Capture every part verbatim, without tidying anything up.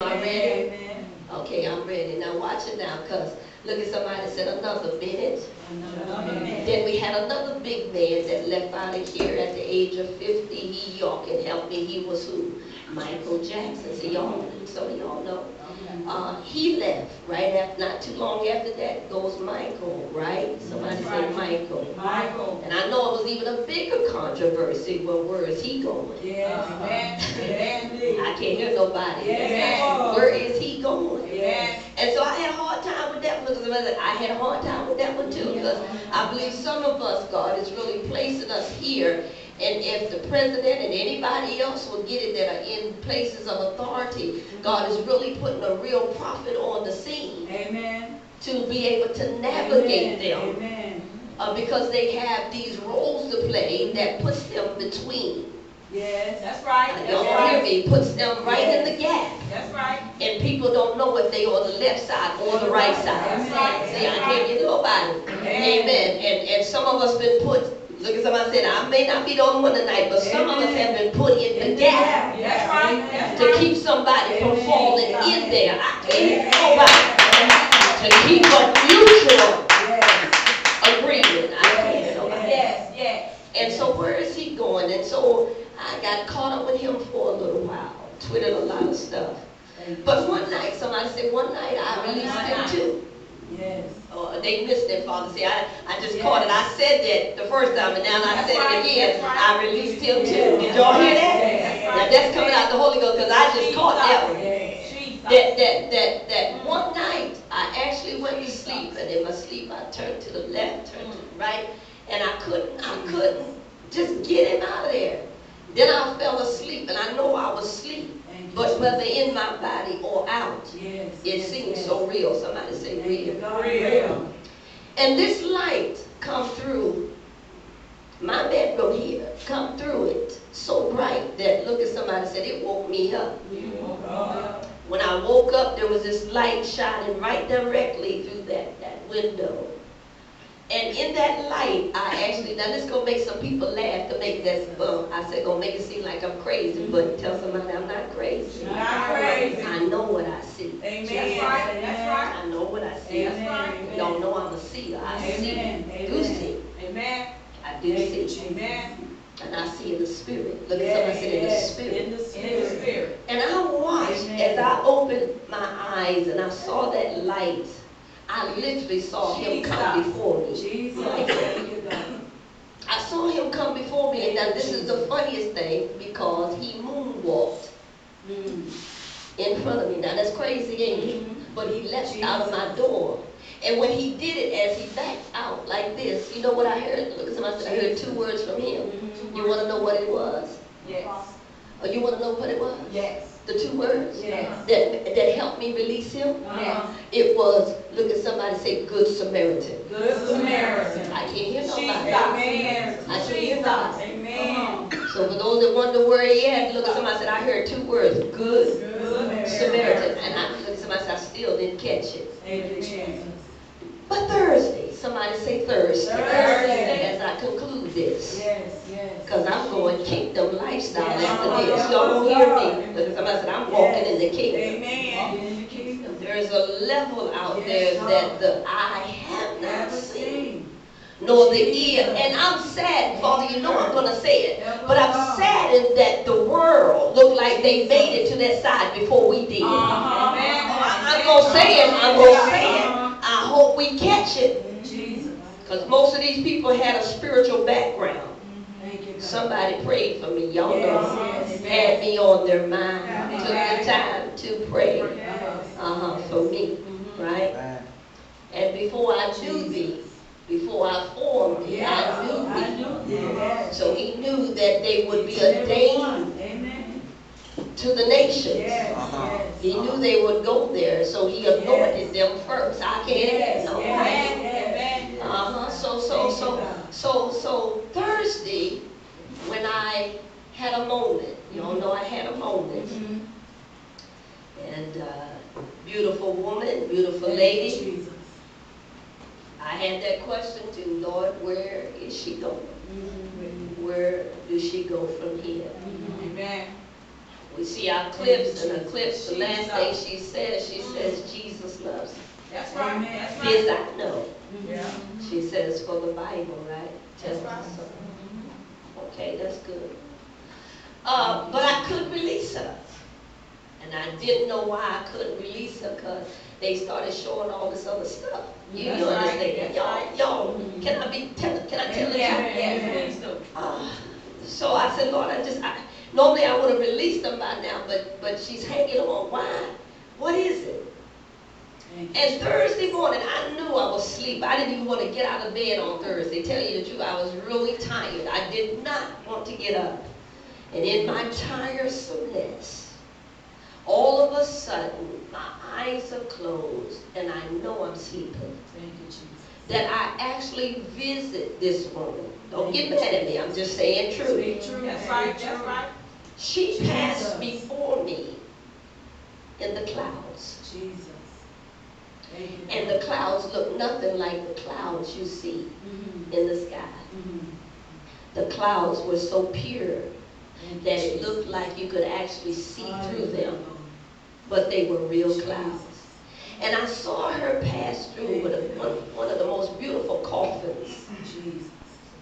Are ready? Amen. Okay, I'm ready. Now watch it now, because look at somebody that said another minute. Another minute. Then we had another big man that left out of here at the age of fifty. He, y'all can help me. He was who? Michael Jackson. So y'all, some of y'all know. Uh, he left right after, not too long after that goes Michael, right? Somebody said Michael. Michael. And I know it was even a bigger controversy. Well, where is he going? Yes. Uh-huh. Yes. I can't hear nobody. Yes. Where is he going? Yes. And so I had a hard time with that one. I had a hard time with that one too, because I believe some of us, God is really placing us here. And if the president and anybody else will get it that are in places of authority, God is really putting a real prophet on the scene. Amen. To be able to navigate Amen. Them. Amen. Uh, because they have these roles to play that puts them between. Yes, that's right. That's don't right. hear me. Puts them right yes. in the gap. That's right. And people don't know if they are on the left side or the right side. That's right. See, that's I can't get nobody. Amen. Amen. And, and some of us been put. Look at somebody said, I may not be the only one tonight, but some Amen. Of us have been put in the gap That's right. That's to keep somebody Amen. From falling Amen. In there. I can't Amen. Nobody Amen. To keep a mutual yes. agreement. I can't yes. nobody. Yes. Yes. And so where is he going? And so I got caught up with him for a little while, tweeted a lot of stuff. Amen. But one night, somebody said, one night I released him too. Yes. Oh, they missed that, Father. See, I, I just yes. caught it. I said that the first time, and now I said right. it again. Right. I released him yes. too. Did y'all hear that? Yes. Now that's yes. coming out the Holy Ghost, because I just Jesus. Caught that one. Yes. That that that that one night I actually went Jesus. To sleep, and in my sleep I turned to the left, turned to the right, and I couldn't, I couldn't just get him out of there. Then I fell asleep, and I know I was asleep. But whether in my body or out, yes, it yes, seems yes. so real. Somebody say real. real. And this light come through my bedroom here, come through it so bright that look at somebody said it woke me up. Oh. When I woke up, there was this light shining right directly through that, that window. And in that light, I actually, now this is going to make some people laugh to make that, um, I said, going to make it seem like I'm crazy, but tell somebody I'm not crazy. Not crazy. I know what I see. Amen. That's right. That's right. I know what I see. That's right. Y'all know I'm a seer. I Amen. See. I do see. Amen. I do Amen. See. Amen. And I see in the spirit. Look yes. at somebody said in the spirit. In the spirit. In the spirit. And I watched Amen. As I opened my eyes and I saw that light. I literally saw him Jesus. Come before me. Jesus. I saw him come before me, and now this is the funniest thing because he moonwalked mm. in front of me. Now that's crazy, ain't it? Mm-hmm. But he left Jesus. Out of my door. And when he did it, as he backed out like this, you know what I heard? Look at somebody said, I heard two words from him. Mm-hmm. You want to know what it was? Yes. Oh, you want to know what it was? Yes. The two words yes. that, that helped me release him, uh-huh. it was, look at somebody say, Good Samaritan. Good Samaritan. I can't hear nobody. Amen. I can't hear nobody. Amen. So for those that wonder where he at, look at somebody said, I heard two words, Good, Good Samaritan. Samaritan. And I look at somebody said, I still didn't catch it. Amen. But Thursday, somebody say Thursday. Thursday. As I conclude this. Yes. Because I'm going kingdom lifestyle after this. Y'all don't hear me. Because somebody said, I'm walking in the kingdom. Amen. There's a level out there that the eye have not seen, nor the ear. And I'm sad, Father, you know I'm going to say it. But I'm saddened that the world looked like they made it to that side before we did. I'm going to say it. I'm going to say it. I hope we catch it. Because most of these people had a spiritual background. Somebody prayed for me. Y'all know had me on their mind. Yes. Took yes. the time to pray yes. uh-huh, yes. for me, mm-hmm. right? Yes. And before I knew thee, before I formed thee, yes. I knew I thee. Yes. So he knew that they would be a Amen. To the nations. Yes. Uh-huh. He knew uh-huh. they would go there, so he anointed yes. them first. I can't yes. no, yes. right? Yes. Uh-huh. So so so so so Thursday. When I had a moment, you all know I had a moment, mm-hmm. and uh, beautiful woman, beautiful lady, Jesus. I had that question to Lord, where is she going? Mm-hmm. Where do she go from here? Mm-hmm. Amen. We see our clips and her clips. The last thing she says, she says, Jesus loves us. That's right. That's right. This I know. Yeah. She says, for the Bible, right? Just right. So. Okay, that's good. Uh, but I couldn't release her. And I didn't know why I couldn't release her, because they started showing all this other stuff. You, you understand? Y'all, y'all, can I be, tell, can I tell yeah, you? Yeah, yeah. Uh, so I said, Lord, I just, I, normally I would have released them by now, but, but she's hanging on. Why? What is it? And Thursday morning, I knew I was asleep. I didn't even want to get out of bed on Thursday. Tell you the truth, I was really tired. I did not want to get up. And in my tiresomeness, all of a sudden, my eyes are closed, and I know I'm sleeping. Thank you, Jesus. That I actually visit this woman. Don't get mad at me. I'm just saying true. True. That's right. That's right. She passed before me in the clouds. Jesus. And the clouds look nothing like the clouds you see mm-hmm. in the sky. Mm-hmm. The clouds were so pure Thank that Jesus. It looked like you could actually see oh, through them. But they were real Jesus. Clouds. And I saw her pass through Amen. With a, one, one of the most beautiful coffins. Jesus.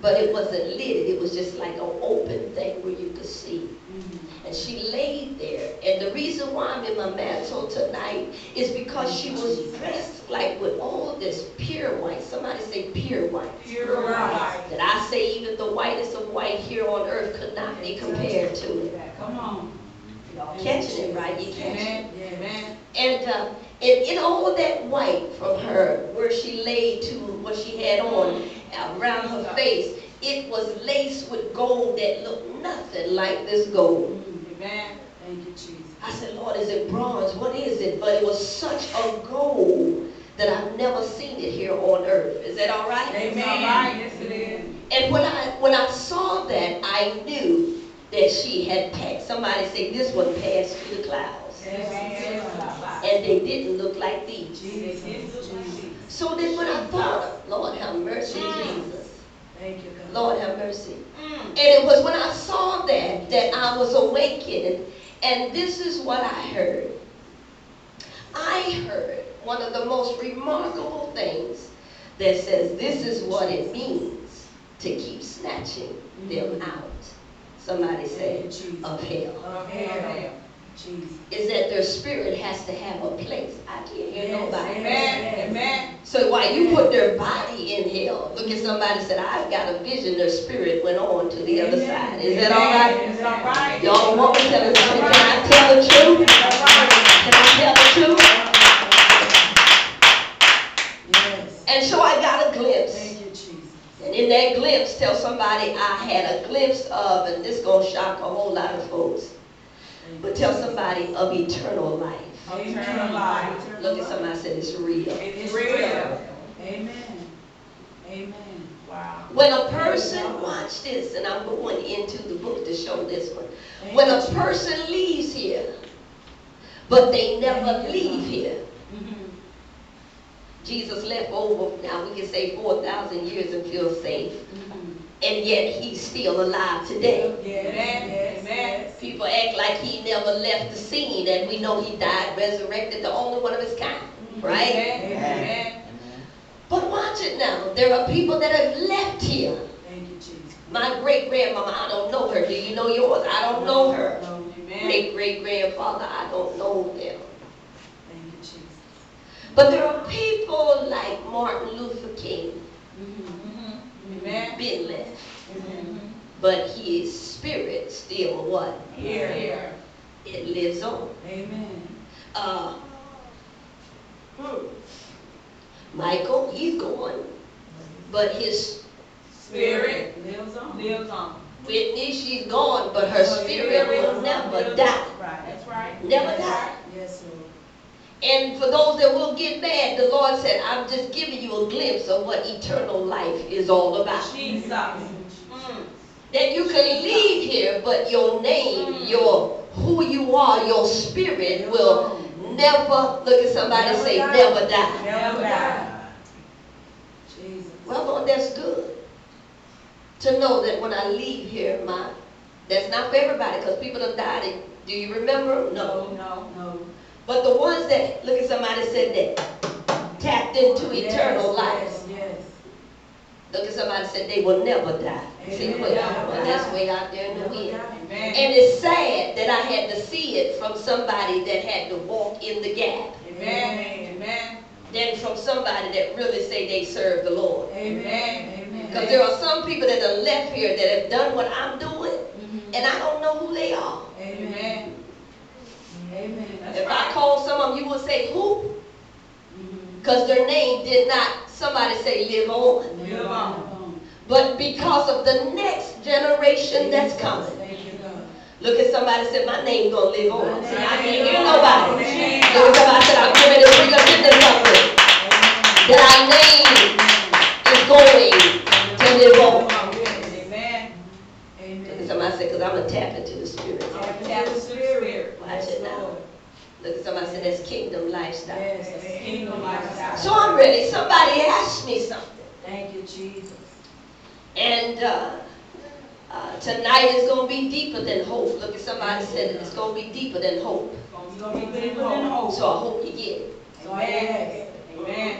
But it wasn't lidded. It was just like an open thing where you could see. Mm-hmm. And she laid there. And the reason why I'm in my mantle tonight is because she was dressed like with all of this pure white. Somebody say pure white. Pure white. That I say even the whitest of white here on earth could not be compared to it. Come on. Y'all catching it, right? You catching it. Yeah, man. And, uh, and in all of that white from her, where she laid to what she had on, around her face, it was laced with gold that looked nothing like this gold. Amen. Thank you, Jesus. I said, Lord, is it bronze? What is it? But it was such a gold that I've never seen it here on earth. Is that all right? Amen. It's all right. Yes, it is. And when I when I saw that, I knew that she had passed. Somebody say, this one passed through the clouds. Amen. And they didn't look like these. Jesus. So then when I thought, Lord have mercy, Jesus. Thank you, God. Lord have mercy. Mm. And it was when I saw that, that I was awakened. And this is what I heard. I heard one of the most remarkable things that says this is what it means to keep snatching mm. them out. Somebody said, of hell. Of hell. Jesus. Is that their spirit has to have a place. I can't hear yes, nobody. Amen. Amen. So while you put their body in hell, look at somebody said, I've got a vision, their spirit went on to the amen. Other side. Is that all right? It's all right. Y'all want me to tell something? Can I tell the truth? Can I tell the truth? Yes. And so I got a glimpse. Thank you, Jesus. And in that glimpse, tell somebody I had a glimpse of, and this is going to shock a whole lot of folks. But tell somebody of eternal life. Eternal life. Look at somebody and say it's real. It's real. Amen. Amen. Wow. When a person, watch this, and I'm going into the book to show this one. When a person leaves here, but they never leave here. Jesus left over, now we can say four thousand years and feel safe. And yet he's still alive today. Yes, yes. People act like he never left the scene, and we know he died, resurrected, the only one of his kind, right? Amen. But watch it now. There are people that have left here. Thank you, Jesus. My great-grandmama, I don't know her. Do you know yours? I don't know her. Great-great-grandfather, I don't know them. Thank you, Jesus. But there are people like Martin Luther King. Mm-hmm. Amen. Been left. Mm-hmm. But his spirit still what? Here. Here. It lives on. Amen. Uh, hmm. Michael, he's gone. But his spirit, spirit lives on. Lives on. Whitney, she's gone, but her so spirit will never die. Right. That's right. Never That's die. Right. Yes, Lord. And for those that will get mad, the Lord said, I'm just giving you a glimpse of what eternal life is all about. Jesus. Mm. That you can leave here, but your name, mm. your who you are, your spirit will never, look at somebody never say, die. Never die. Never die. Jesus. Well, Lord, that's good. To know that when I leave here, my that's not for everybody, because people have died in Do you remember? No. No. No. But the ones that, look at somebody said that, tapped into yes, eternal lives. Yes. Look at somebody said they will never die. Amen. See, well, that's way out there in the wind. And it's sad that I had to see it from somebody that had to walk in the gap. Amen. Amen. Than from somebody that really say they serve the Lord. Amen. Because there are some people that are left here that have done what I'm doing, mm-hmm. and I don't know who they are. Amen. Amen. That's if right. I call some of them, you will say who? Because mm-hmm. their name did not, somebody say live on. Live, live on. on. But because of the next generation that's coming. Look at somebody said, my name's gonna live on. See, I can't hear nobody. Amen. Look at somebody said, I'm giving this big up in the company. That our name is going to live on. Amen. Amen. Look at somebody said, because I'm gonna tap into the spirit. I'm tap into the spirit. Watch it now. Look at somebody said, that's kingdom lifestyle. Yes, that's kingdom lifestyle. So I'm ready. Somebody asked me something. Thank you, Jesus. And uh Uh, tonight is going to be deeper than hope. Look at somebody said it. It's going to be deeper than hope. It's going to be deeper than hope. So I hope you get it. Amen. Amen.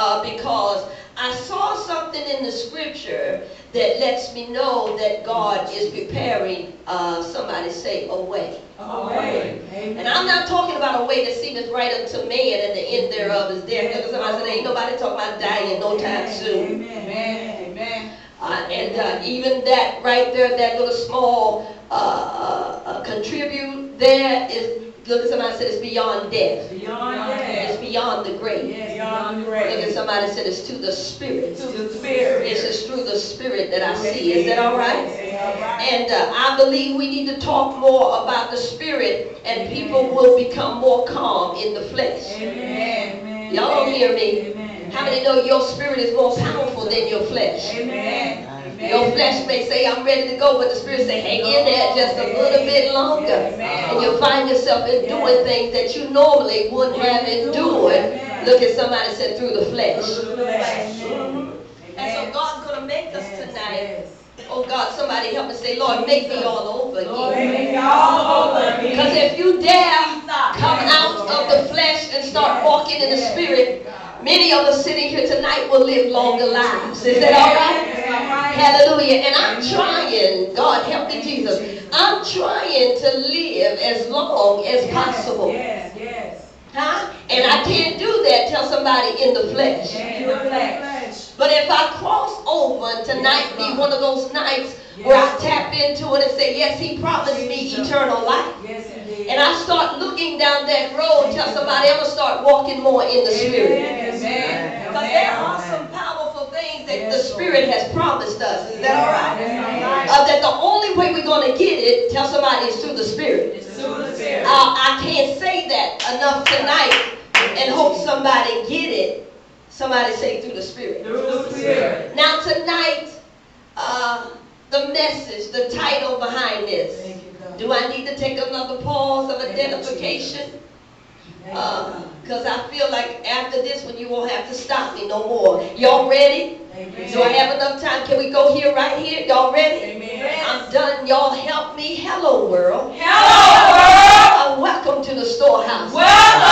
Uh, because I saw something in the scripture that lets me know that God is preparing, uh, somebody say, a way. A way. Amen. And I'm not talking about a way that seemeth right unto man and the end thereof is death. Look at somebody said, ain't nobody talking about dying no time soon. Amen. Amen. Uh, and uh, even that right there, that little small uh, uh, uh, contribute there is, look at somebody said it's beyond death. Beyond death. It's beyond the grave. Yes, beyond the grave. Look at somebody said it's to the spirit. To the spirit. It's just through the spirit that I see. Is that all right? And uh, I believe we need to talk more about the spirit, and people will become more calm in the flesh. Amen. Y'all don't hear me? Amen. How many know your spirit is more powerful than your flesh? Amen. Your flesh may say, I'm ready to go, but the spirit say, hang in there just a little bit longer. Amen. And you'll find yourself enduring things that you normally wouldn't have endured. Look at somebody said through the flesh. And so God's going to make us tonight. Oh God, somebody help us say, Lord, make me all over again. Because if you dare come out of the flesh and start walking in the spirit, many of us sitting here tonight will live longer lives. Is that all right? Amen. Hallelujah. And I'm trying, God help me, Jesus. I'm trying to live as long as possible. Yes, yes. Huh? And I can't do that till somebody in the flesh. But if I cross over tonight, be one of those nights where I tap into it and say, yes, he promised me eternal life. And I start looking down that road till somebody else start walking more in the spirit. Because there are some powerful things that the Spirit has promised us. Is that all right? Uh, that the only way we're going to get it, tell somebody, is through the Spirit. It's through the Spirit. Uh, I can't say that enough tonight and hope somebody get it. Somebody say through the Spirit. Through the Spirit. Now tonight, uh, the message, the title behind this. Thank you, God. Do I need to take another pause of identification? Because uh, I feel like after this one, you won't have to stop me no more. Y'all ready? Amen. Do I have enough time? Can we go here, right here? Y'all ready? Amen. I'm done. Y'all help me. Hello, world. Hello, world. Uh, welcome to the storehouse. Welcome.